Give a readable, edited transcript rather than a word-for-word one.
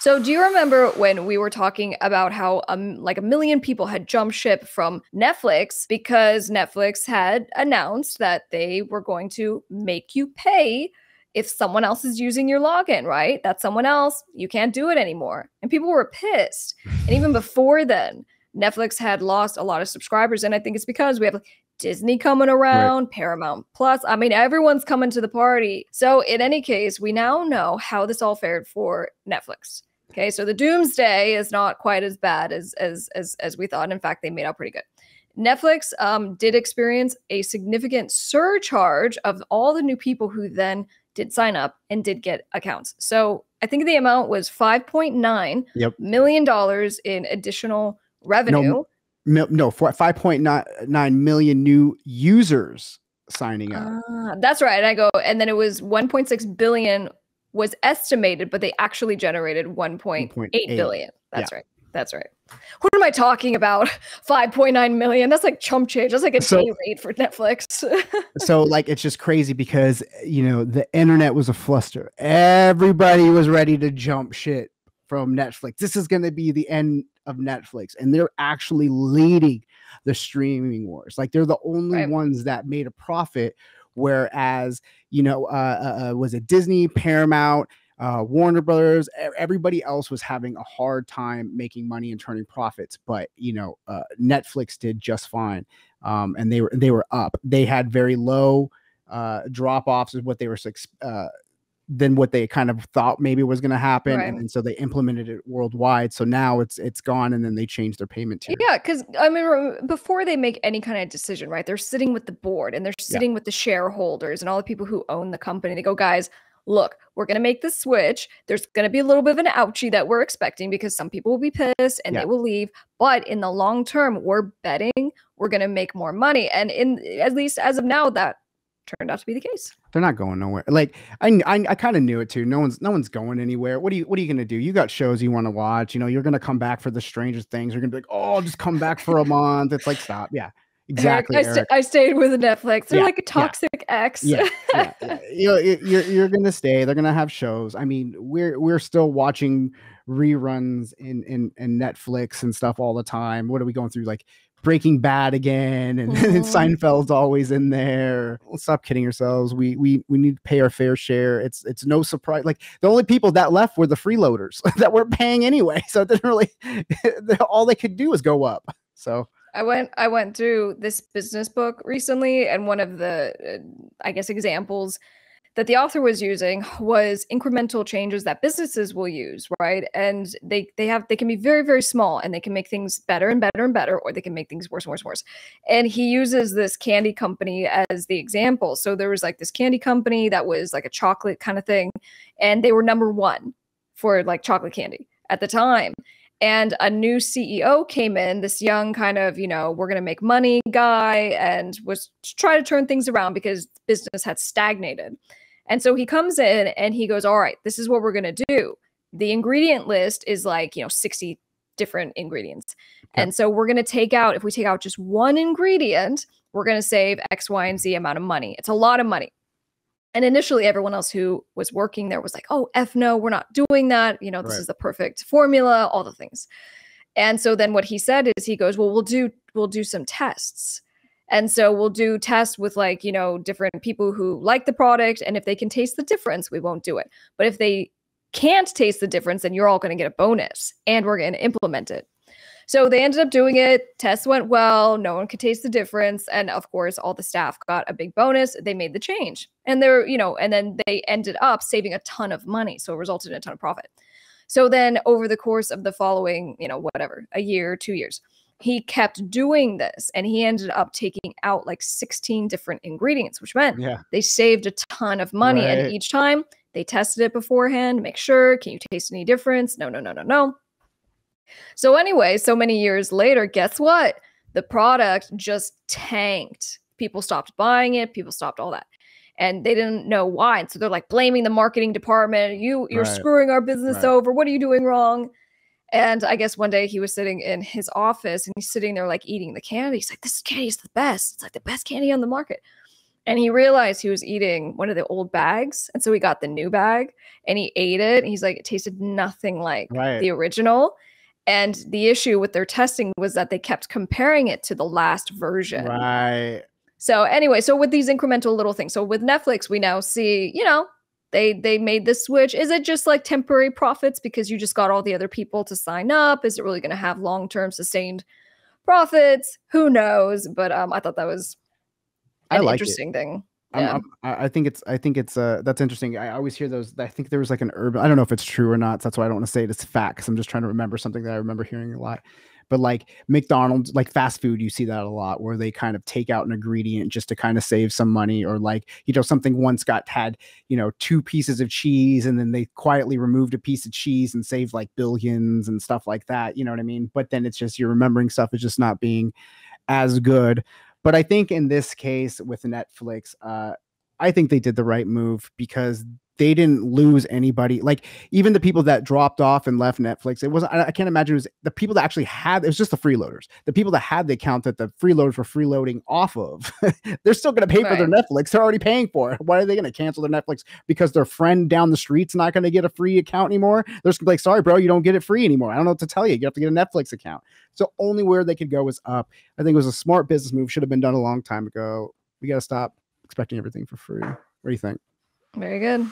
So do you remember when we were talking about how like a million people had jumped ship from Netflix because Netflix had announced that they were going to make you pay if someone else is using your login, right? That's someone else. You can't do it anymore. And people were pissed. And even before then, Netflix had lost a lot of subscribers. And I think it's because we have Disney coming around, right. Paramount Plus. I mean, everyone's coming to the party. So in any case, we now know how this all fared for Netflix. Okay, so the doomsday is not quite as bad as we thought. In fact, they made out pretty good. Netflix did experience a significant surcharge of all the new people who then did sign up and did get accounts. So I think the amount was $5.9 million dollars in additional revenue. No, 5.9 million new users signing up. That's right. I go, and then it was 1.6 billion was estimated, but they actually generated 1.8 billion. That's right. That's right. What am I talking about? 5.9 million. That's like chump change. That's like a day rate for Netflix. So like, it's just crazy because, you know, the internet was a fluster. Everybody was ready to jump shit from Netflix. This is going to be the end of Netflix. And they're actually leading the streaming wars. Like they're the only ones that made a profit. Whereas, you know, was it Disney, Paramount, Warner Brothers, everybody else was having a hard time making money and turning profits, but you know, Netflix did just fine. And they were up. They had very low drop-offs is what they were than what they kind of thought maybe was going to happen. Right. And so they implemented it worldwide. So now it's gone. And then they changed their payment tier. Yeah. Cause I mean, before they make any kind of decision, right, they're sitting with the board and they're sitting with the shareholders and all the people who own the company. They go, guys, look, we're going to make the switch. There's going to be a little bit of an ouchie that we're expecting because some people will be pissed and they will leave. But in the long term, we're betting we're going to make more money. And at least as of now, that turned out to be the case. They're not going nowhere. Like I kind of knew it too. No one's going anywhere. What are you going to do? You got shows you want to watch. You know, you're going to come back for the Stranger Things. You're going to be like, oh, I'll just come back for a month. It's like, stop. Yeah, exactly. I stayed with Netflix. They're like a toxic ex. You're going to stay. They're going to have shows. I mean, we're still watching reruns in Netflix and stuff all the time. What are we going through? Like Breaking Bad again, and Seinfeld's always in there. Let's stop kidding ourselves. We need to pay our fair share. It's no surprise. Like the only people that left were the freeloaders that were paying anyway. So it didn't really. All they could do was go up. So I went through this business book recently, and one of the I guess examples that the author was using was incremental changes that businesses will use, right? And they can be very, very small, and they can make things better and better and better, or they can make things worse and worse and worse. And he uses this candy company as the example. So there was like this candy company that was like a chocolate kind of thing, and they were #1 for like chocolate candy at the time. And a new CEO came in, this young kind of, you know, we're going to make money guy, and was trying to turn things around because business had stagnated. And so he comes in and he goes, all right, this is what we're going to do. The ingredient list is like, you know, 60 different ingredients. Okay. And so we're going to take out, if we take out just one ingredient, we're going to save X, Y, and Z amount of money. It's a lot of money. And initially everyone else who was working there was like, oh, F no, we're not doing that. You know, this is the perfect formula, all the things. And so then what he said is he goes, well, we'll do some tests. And so we'll do tests with like, you know, different people who like the product. And if they can taste the difference, we won't do it. But if they can't taste the difference, then you're all going to get a bonus and we're going to implement it. So they ended up doing it. Tests went well. No one could taste the difference. And of course, all the staff got a big bonus. They made the change. And they're, you know, and then they ended up saving a ton of money. So it resulted in a ton of profit. So then over the course of the following, you know, whatever, a year, 2 years, he kept doing this, and he ended up taking out like 16 different ingredients, which meant they saved a ton of money. Right. And each time they tested it beforehand, make sure, can you taste any difference? No. So anyway, so many years later, guess what? The product just tanked. People stopped buying it. People stopped all that. And they didn't know why. And so they're like blaming the marketing department. You're screwing our business over. What are you doing wrong? And I guess one day he was sitting in his office and he's sitting there like eating the candy. He's like, this candy is the best. It's like the best candy on the market. And he realized he was eating one of the old bags. And so he got the new bag and he ate it. And he's like, it tasted nothing like the original. And the issue with their testing was that they kept comparing it to the last version. Right. So anyway, so with these incremental little things, so with Netflix, we now see, you know, they made this switch. Is it just like temporary profits because you just got all the other people to sign up? Is it really going to have long-term sustained profits? Who knows? But I thought that was an interesting thing. Yeah. I think it's that's interesting. I always hear those. I think there was like an urban, I don't know if it's true or not. So that's why I don't want to say it as fact, because I'm just trying to remember something that I remember hearing a lot. But like McDonald's, like fast food, you see that a lot where they kind of take out an ingredient just to kind of save some money, or like, you know, something once had, you know, 2 pieces of cheese and then they quietly removed a piece of cheese and saved like billions and stuff like that. You know what I mean? But then it's just, you're remembering stuff is just not being as good. But I think in this case with Netflix, I think they did the right move because they didn't lose anybody. Like even the people that dropped off and left Netflix, it wasn't, I can't imagine it was the people that actually had, it was just the freeloaders, the people that had the account that the freeloaders were freeloading off of. They're still going to pay for their Netflix. They're already paying for it. Why are they going to cancel their Netflix because their friend down the street's not going to get a free account anymore? They're just like, sorry, bro, you don't get it free anymore. I don't know what to tell you. You have to get a Netflix account. So only where they could go was up. I think it was a smart business move. Should have been done a long time ago. We got to stop expecting everything for free. What do you think? Very good.